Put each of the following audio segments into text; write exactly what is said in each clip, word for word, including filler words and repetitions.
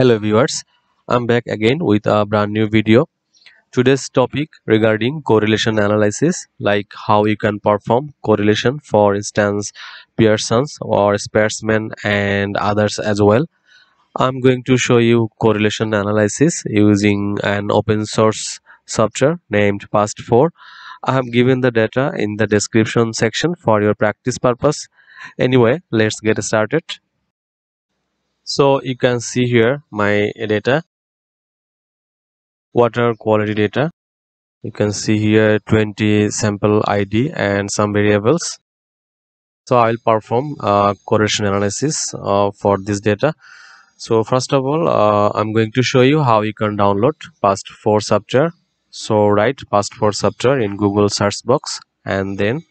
Hello viewers, I'm back again with a brand new video. Today's topic regarding correlation analysis, like how you can perform correlation, for instance Pearson's or Spearman and others as well. I'm going to show you correlation analysis using an open source software named PAST four. I have given the data in the description section for your practice purpose. Anyway, let's get started. So you can see here my data, water quality data. You can see here twenty sample I D and some variables. So I'll perform uh, correlation analysis uh, for this data. So first of all, uh, I'm going to show you how you can download PAST four software. So write PAST four software in Google search box, and then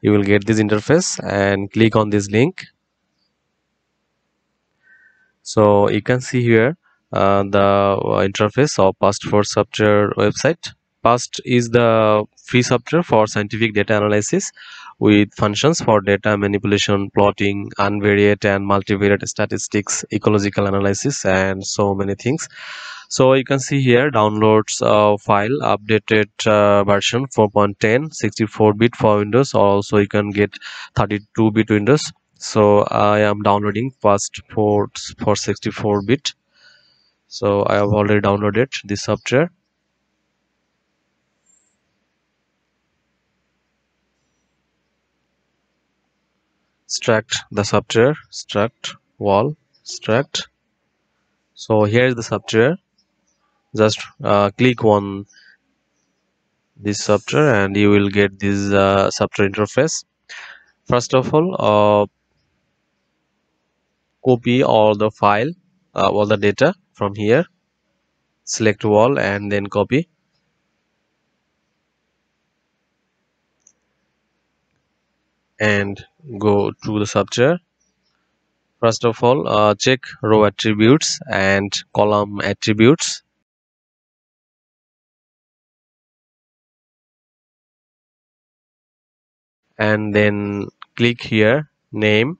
you will get this interface and click on this link. So you can see here uh, the interface of PAST four software website. PAST is the free software for scientific data analysis with functions for data manipulation, plotting, unvariate and multivariate statistics, ecological analysis, and so many things. So you can see here downloads uh, file, updated uh, version four point ten, sixty-four bit for Windows. Also you can get thirty-two bit Windows. So I am downloading PAST four for sixty-four bit. So I have already downloaded this software. Extract the software, extract wall, extract. So here is the software. Just uh, click on this software and you will get this uh, software interface. First of all, uh, copy all the file, uh, all the data from here, select wall and then copy. And go to the software. First of all, uh, check row attributes and column attributes. And then click here, name.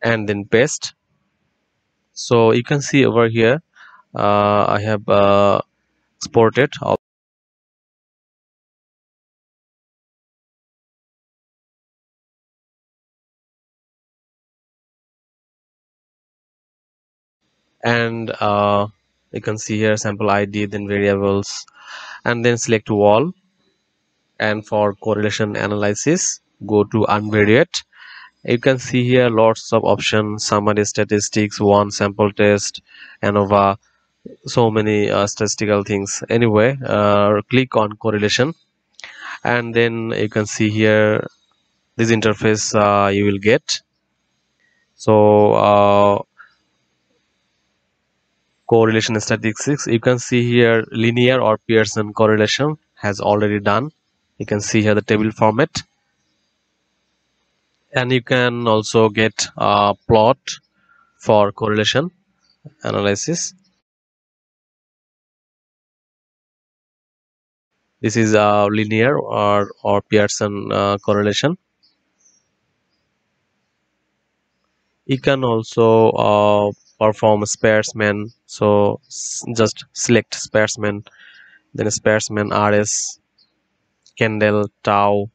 And then paste. So you can see over here uh, I have uh, exported all and uh, you can see here sample I D, then variables, and then select wall, and for correlation analysis go to unvariate. You can see here lots of options, summary statistics, one sample test, ANOVA, so many uh, statistical things. Anyway, uh, click on correlation and then you can see here this interface uh, you will get. So uh, correlation statistics, you can see here linear or Pearson correlation has already done. You can see here the table format, and you can also get a plot for correlation analysis. This is a linear or, or Pearson uh, correlation. You can also uh, perform Spearman. So just select Spearman, then Spearman R S, Kendall tau,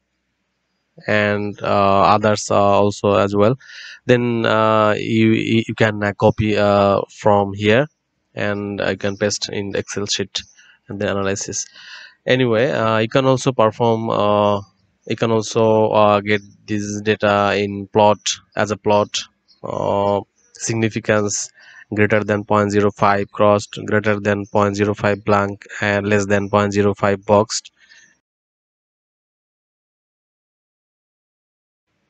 and uh, others uh, also as well. Then uh, you you can uh, copy uh, from here and I can paste in the Excel sheet and the analysis. Anyway, uh, you can also perform uh, you can also uh, get this data in plot as a plot, uh, significance greater than zero point zero five, crossed, greater than zero point zero five blank, and less than zero point zero five boxed.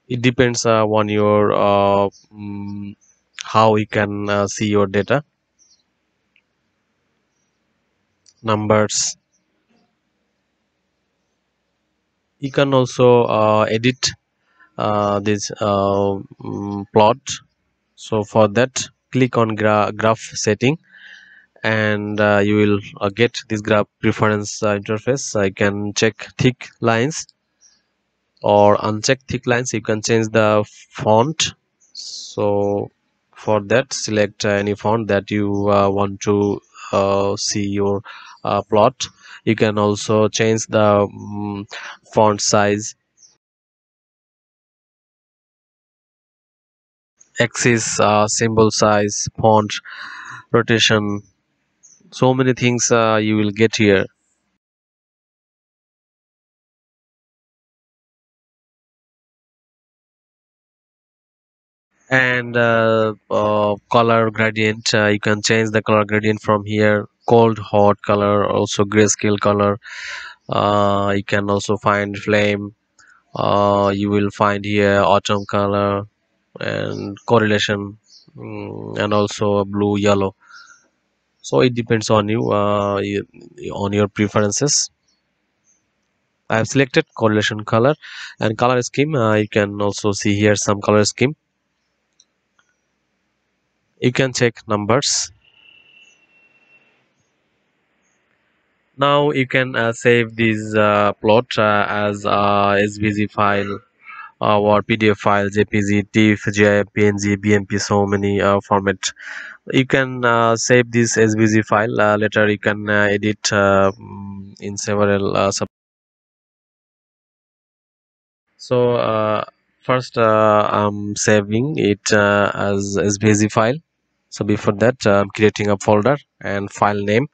It depends uh, on your uh, um, how you can uh, see your data, numbers. You can also uh, edit uh, this uh, um, plot. So for that, click on gra graph setting, and uh, you will uh, get this graph preference uh, interface. I can check thick lines or uncheck thick lines. You can change the font. So For that, select uh, any font that you uh, want to uh, see your uh, plot. You can also change the um, font size, axis, uh, symbol size, font, rotation, so many things uh, you will get here. And uh, uh, color gradient, uh, you can change the color gradient from here, cold, hot color, also grayscale color. Uh, you can also find flame, uh, you will find here autumn color and correlation, um, and also blue, yellow. So it depends on you, uh, you on your preferences. I have selected correlation color and color scheme. Uh, you can also see here some color scheme. You can check numbers. Now you can uh, save this uh, plot uh, as a S V G file uh, or P D F file, J P G, TIFF, G I F, P N G, B M P, so many uh, format. You can uh, save this S V G file. Uh, later you can uh, edit uh, in several uh, sub. So uh, first uh, I'm saving it uh, as S V G file. So before that, uh, I'm creating a folder and file name.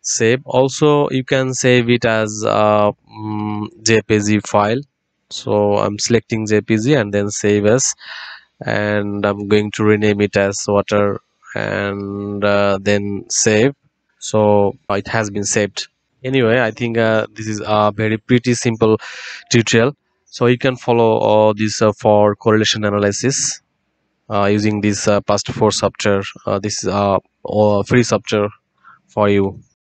Save. Also you can save it as a um, J P G file. So I'm selecting J P G and then save as, and I'm going to rename it as water, and uh, then save. So it has been saved. Anyway, I think uh, this is a very pretty simple tutorial, so you can follow all this uh, for correlation analysis uh, using this uh, PAST four software. Uh, this is a uh, free software for you.